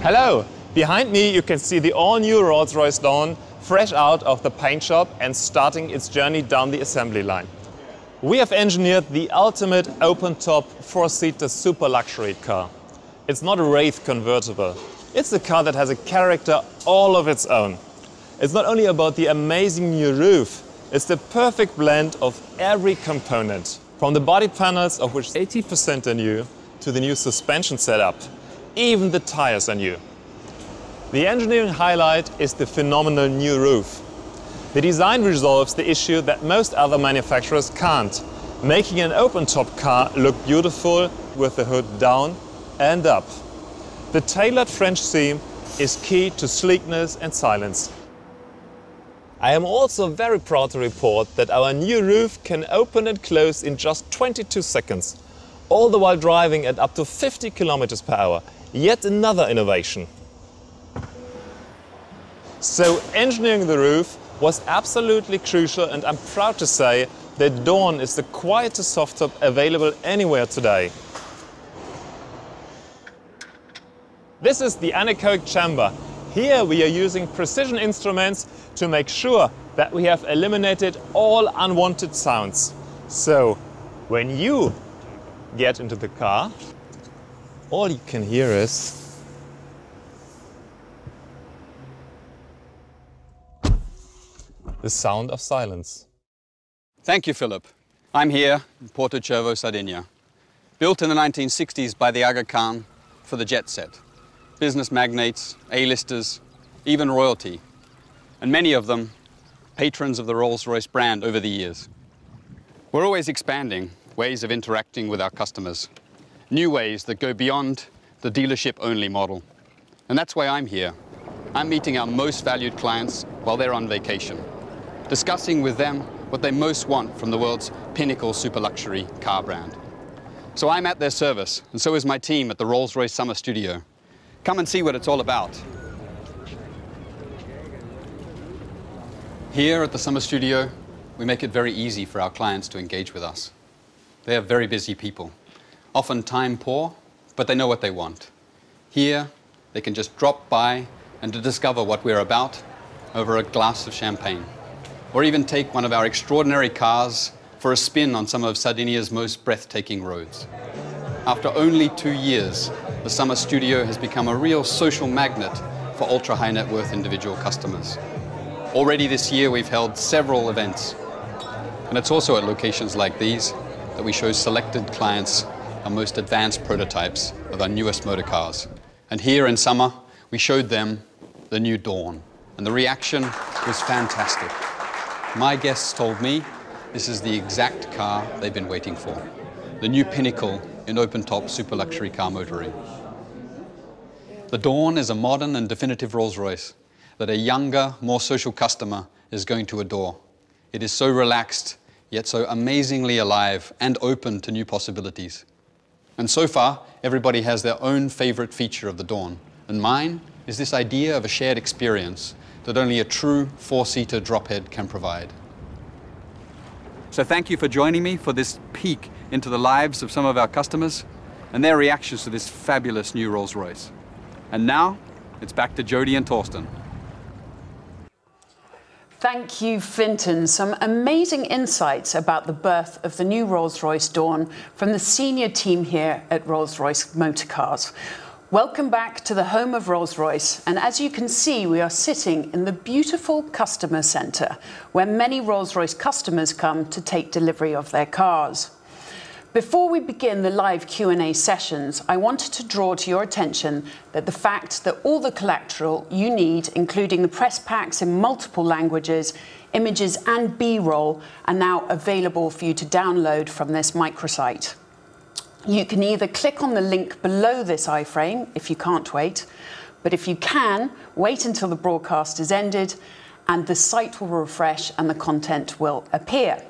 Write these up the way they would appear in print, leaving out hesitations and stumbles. Hello! Behind me you can see the all-new Rolls-Royce Dawn, fresh out of the paint shop and starting its journey down the assembly line. We have engineered the ultimate open-top four-seater super luxury car. It's not a Wraith convertible. It's a car that has a character all of its own. It's not only about the amazing new roof, it's the perfect blend of every component. From the body panels, of which 80% are new, to the new suspension setup. Even the tires are new. The engineering highlight is the phenomenal new roof. The design resolves the issue that most other manufacturers can't, making an open-top car look beautiful with the hood down and up. The tailored French seam is key to sleekness and silence. I am also very proud to report that our new roof can open and close in just 22 seconds, all the while driving at up to 50 km/h, yet another innovation. So engineering the roof was absolutely crucial, and I'm proud to say that Dawn is the quietest soft top available anywhere today. This is the anechoic chamber. Here we are using precision instruments to make sure that we have eliminated all unwanted sounds. So when you get into the car, all you can hear is... the sound of silence. Thank you, Philip. I'm here in Porto Cervo, Sardinia. Built in the 1960s by the Aga Khan for the jet set. Business magnates, A-listers, even royalty, and many of them patrons of the Rolls-Royce brand over the years. We're always expanding ways of interacting with our customers, new ways that go beyond the dealership-only model. And that's why I'm here. I'm meeting our most valued clients while they're on vacation, discussing with them what they most want from the world's pinnacle super luxury car brand. So I'm at their service, and so is my team at the Rolls-Royce Summer Studio. Come and see what it's all about. Here at the Summer Studio, we make it very easy for our clients to engage with us. They are very busy people, often time poor, but they know what they want. Here, they can just drop by and to discover what we're about over a glass of champagne, or even take one of our extraordinary cars for a spin on some of Sardinia's most breathtaking roads. After only 2 years, the Summer Studio has become a real social magnet for ultra-high-net-worth individual customers. Already this year, we've held several events. And it's also at locations like these that we show selected clients our most advanced prototypes of our newest motor cars. And here in summer, we showed them the new Dawn. And the reaction was fantastic. My guests told me this is the exact car they've been waiting for. The new pinnacle in open-top super luxury car motoring. The Dawn is a modern and definitive Rolls-Royce that a younger, more social customer is going to adore. It is so relaxed, yet so amazingly alive and open to new possibilities. And so far, everybody has their own favorite feature of the Dawn. And mine is this idea of a shared experience that only a true four-seater drophead can provide. So thank you for joining me for this peek into the lives of some of our customers and their reactions to this fabulous new Rolls-Royce. And now, it's back to Jody and Torsten. Thank you, Fintan. Some amazing insights about the birth of the new Rolls-Royce Dawn from the senior team here at Rolls-Royce Motorcars. Welcome back to the home of Rolls-Royce, and as you can see, we are sitting in the beautiful customer centre where many Rolls-Royce customers come to take delivery of their cars. Before we begin the live Q&A sessions, I wanted to draw to your attention that the fact that all the collateral you need, including the press packs in multiple languages, images and B-roll, are now available for you to download from this microsite. You can either click on the link below this iframe if you can't wait, but if you can, wait until the broadcast is ended and the site will refresh and the content will appear.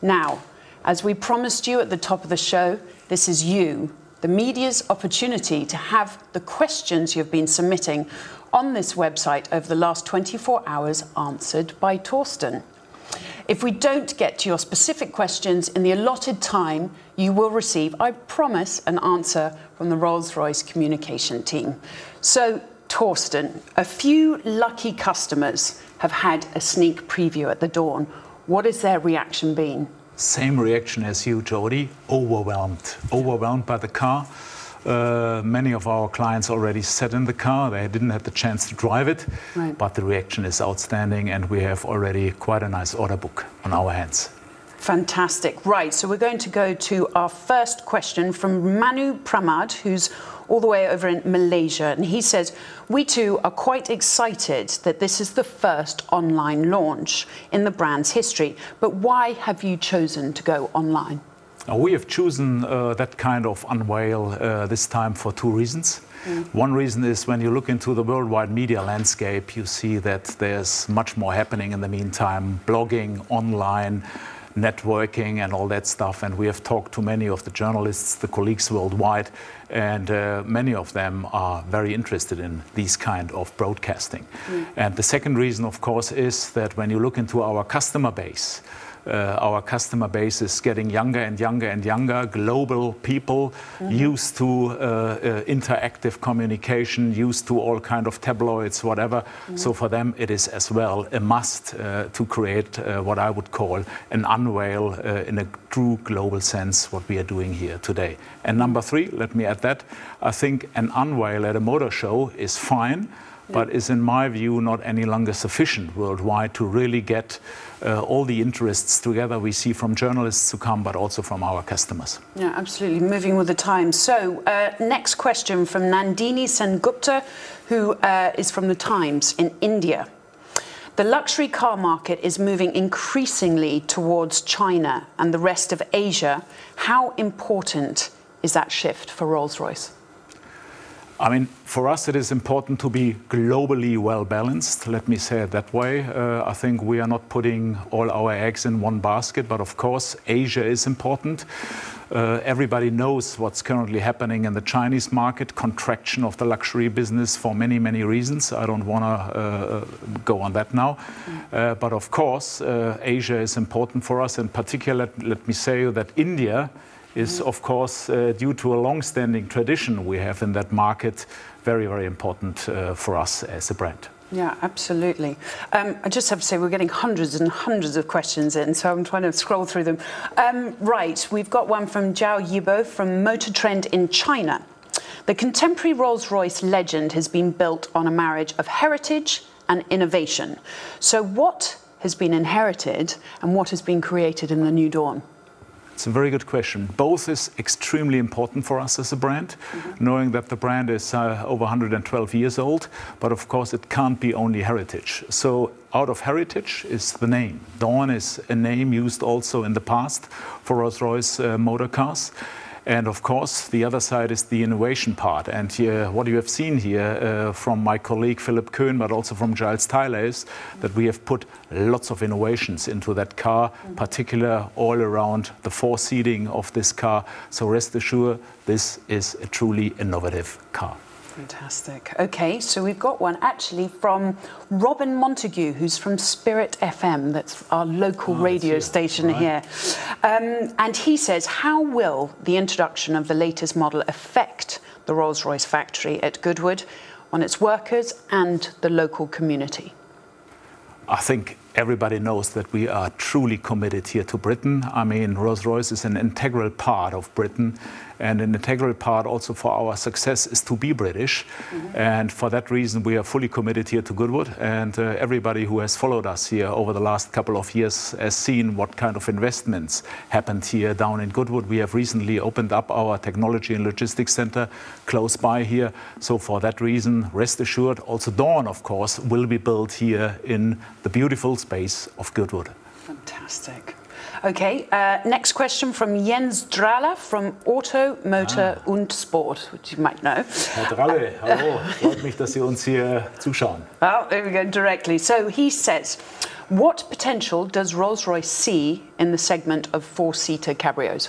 Now, as we promised you at the top of the show, this is you, the media's opportunity to have the questions you've been submitting on this website over the last 24 hours answered by Torsten. If we don't get to your specific questions in the allotted time, you will receive, I promise, an answer from the Rolls-Royce communication team. So Torsten, a few lucky customers have had a sneak preview at the Dawn. What has their reaction been? Same reaction as you, Jody. Overwhelmed. Overwhelmed by the car. Many of our clients already sat in the car. They didn't have the chance to drive it, right, but the reaction is outstanding, and we have already quite a nice order book on our hands. Fantastic. Right, so we're going to go to our first question from Manu Pramad, who's all the way over in Malaysia, and he says, we too are quite excited that this is the first online launch in the brand's history, but why have you chosen to go online? We have chosen that kind of unveil this time for two reasons. One reason is when you look into the worldwide media landscape, you see that there's much more happening in the meantime, blogging, online, networking and all that stuff. And we have talked to many of the journalists, the colleagues worldwide, and many of them are very interested in these kind of broadcasting. And the second reason, of course, is that when you look into our customer base is getting younger and younger and younger, global people, used to interactive communication, used to all kind of tabloids, whatever. So for them it is as well a must to create what I would call an unveil in a true global sense, what we are doing here today. And number three, let me add that, I think an unveil at a motor show is fine, but is, in my view, not any longer sufficient worldwide to really get all the interests together we see from journalists to come, but also from our customers. Yeah, absolutely. Moving with the times. So, next question from Nandini Sengupta, who is from The Times in India. The luxury car market is moving increasingly towards China and the rest of Asia. How important is that shift for Rolls-Royce? I mean, for us it is important to be globally well-balanced, let me say it that way. I think we are not putting all our eggs in one basket, but of course Asia is important. Everybody knows what's currently happening in the Chinese market, contraction of the luxury business for many, many reasons. I don't want to go on that now. But of course, Asia is important for us. In particular, let me say that India is, of course, due to a long-standing tradition we have in that market, very, very important for us as a brand. Yeah, absolutely. I just have to say we're getting hundreds and hundreds of questions in, so I'm trying to scroll through them. Right, we've got one from Zhao Yibo from Motor Trend in China. The contemporary Rolls-Royce legend has been built on a marriage of heritage and innovation. So what has been inherited and what has been created in the new Dawn? It's a very good question. Both is extremely important for us as a brand, knowing that the brand is over 112 years old, but of course it can't be only heritage. So out of heritage is the name. Dawn is a name used also in the past for Rolls-Royce Motorcars. And of course, the other side is the innovation part. And what you have seen here from my colleague Philip Koehn, but also from Giles Tyler, is that we have put lots of innovations into that car, particularly all around the four-seating of this car. So rest assured, this is a truly innovative car. Fantastic. Okay, so we've got one actually from Robin Montague, who's from Spirit FM, that's our local radio station here. And he says, how will the introduction of the latest model affect the Rolls-Royce factory at Goodwood on its workers and the local community? I think everybody knows that we are truly committed here to Britain. I mean, Rolls-Royce is an integral part of Britain, and an integral part also for our success is to be British. And for that reason, we are fully committed here to Goodwood. And everybody who has followed us here over the last couple of years has seen what kind of investments happened here down in Goodwood. We have recently opened up our technology and logistics center close by here. So for that reason, rest assured, also Dawn, of course, will be built here in the beautiful space of Goodwood. Fantastic. Okay, next question from Jens Dralle from Auto, Motor und Sport, which you might know. Herr Dralle, hallo. Freut mich, dass Sie uns hier zuschauen. Well, there we go, directly. So he says, what potential does Rolls-Royce see in the segment of four-seater cabrios?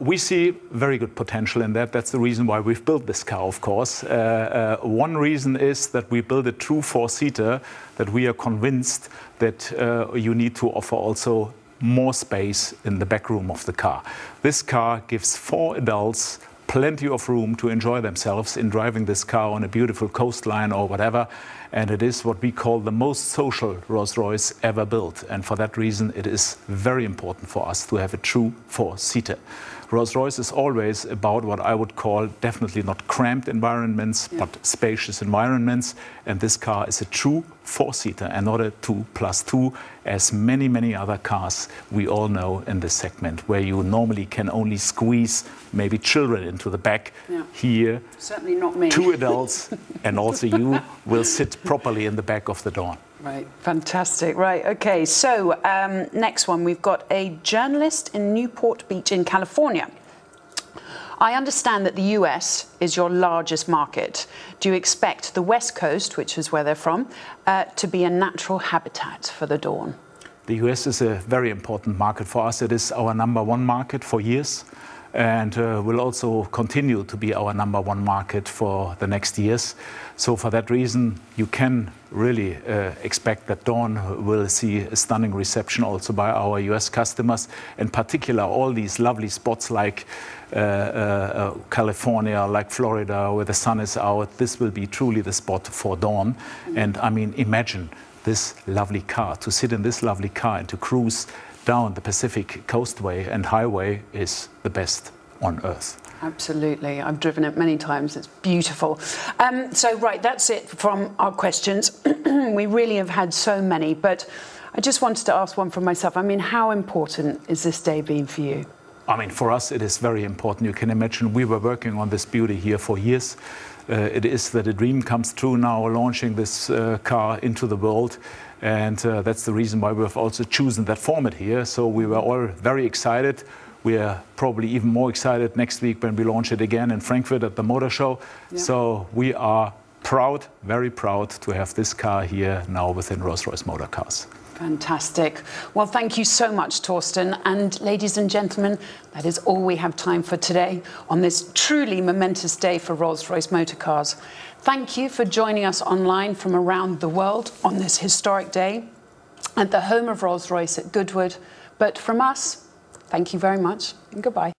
We see very good potential in that. That's the reason why we've built this car, of course. One reason is that we build a true four-seater that we are convinced that you need to offer also more space in the back room of the car. This car gives four adults plenty of room to enjoy themselves in driving this car on a beautiful coastline or whatever. And it is what we call the most social Rolls-Royce ever built. And for that reason, it is very important for us to have a true four-seater. Rolls-Royce is always about what I would call definitely not cramped environments, but spacious environments. And this car is a true four-seater and not a 2+2, as many, many other cars we all know in this segment, where you normally can only squeeze maybe children into the back. Yeah. Here, certainly not me. Two adults and also you will sit properly in the back of the Dawn. Right, fantastic. Right, okay, so next one, we've got a journalist in Newport Beach in California. I understand that the US is your largest market. Do you expect the West Coast, which is where they're from, to be a natural habitat for the Dawn? The US is a very important market for us. It is our #1 market for years, and will also continue to be our #1 market for the next years. So for that reason, you can really expect that Dawn will see a stunning reception also by our US customers, in particular all these lovely spots like California, like Florida, where the sun is out. This will be truly the spot for Dawn. And I mean, imagine this lovely car, to sit in this lovely car and to cruise down the Pacific Coastway and highway is the best on earth. Absolutely. I've driven it many times. It's beautiful. So, right, that's it from our questions. We really have had so many, but I just wanted to ask one for myself. I mean, how important is this day being for you? I mean, for us, it is very important. You can imagine we were working on this beauty here for years. It is that a dream comes true now, launching this car into the world. And that's the reason why we've also chosen that format here. So we were all very excited. We are probably even more excited next week when we launch it again in Frankfurt at the Motor Show. Yeah. So we are proud, very proud to have this car here now within Rolls-Royce Motorcars. Fantastic. Well, thank you so much, Torsten. And ladies and gentlemen, that is all we have time for today on this truly momentous day for Rolls-Royce Motorcars. Thank you for joining us online from around the world on this historic day at the home of Rolls-Royce at Goodwood. But from us, thank you very much and goodbye.